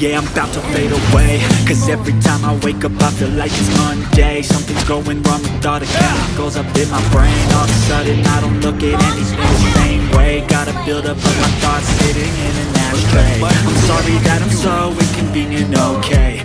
Yeah, I'm about to fade away, cause every time I wake up I feel like it's Monday. Something's going wrong with all the chemicals up in my brain. All of a sudden I don't look at anything the same way. Gotta build up of my thoughts sitting in an ashtray. I'm sorry that I'm so inconvenient, okay.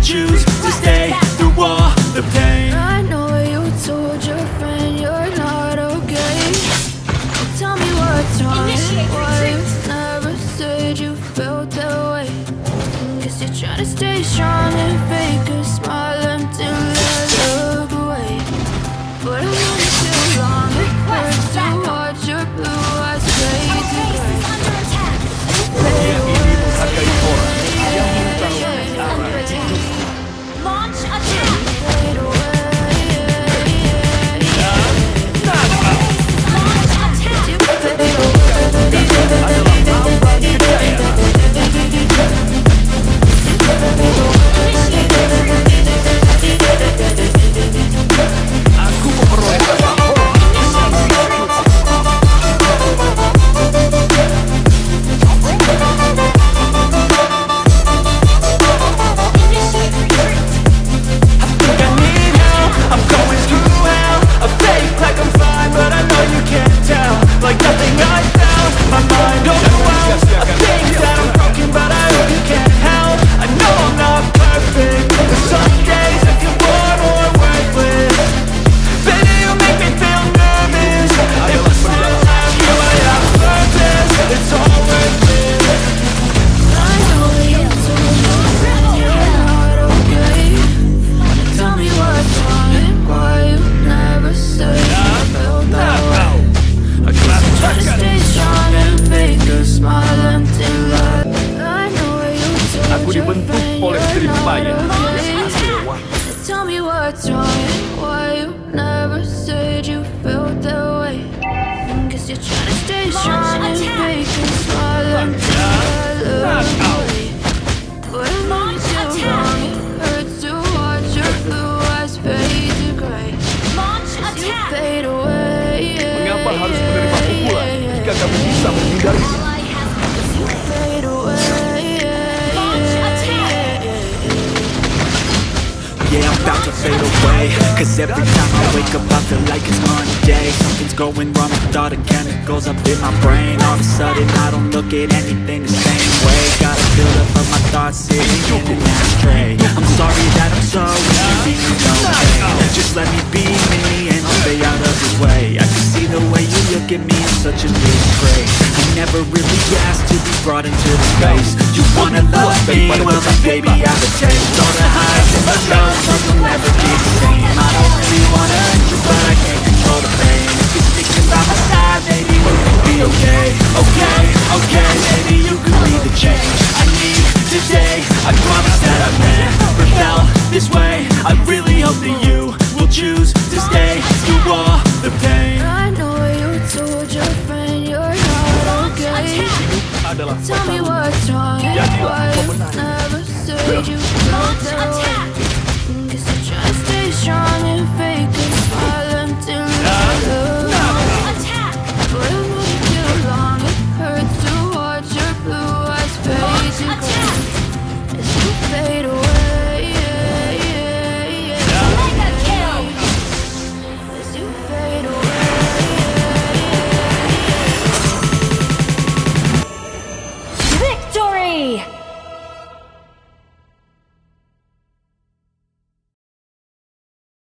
choose to stay through all the pain. I know you told your friend you're not okay. Tell me what's wrong and why you never said you felt that way. Guess you're trying to stay strong and fake a smile until I look away. But I know it's too long, it hurts to watch your blue eyes fade to gray. Tell me what's wrong and why you never said you felt that way. Guess you're trying to stay strong and fake a smile until I look away. But I know it's too wrong, it hurts to watch your blue eyes fade to grey. As you fade away. Mengapa harus menerima pukulan jika kamu bisa menghindarinya? Yeah, I'm about to fade away, cause every time I wake up I feel like it's Monday. Something's going wrong with all the chemicals up in my brain. All of a sudden I don't look at anything the same way. Gotta build up of my thoughts sitting in an ashtray. I'm sorry that I'm so inconvenient, okay. Just let me be me and I'll stay out of your way. I can see the way you look at me, I'm such a disgrace. I never really asked to be brought into this space. You wanna love me, well then baby I have a taste. All the highs and the lows, you'll never be the same. I don't really wanna hurt you, but I can't control the pain. If you're sticking by my side, maybe we could be okay. Okay, okay, maybe you could be the change I need today. I promise that I've never felt this way. I really hope that you will choose to stay through all the pain. I know you told your friend you're not okay. Tell me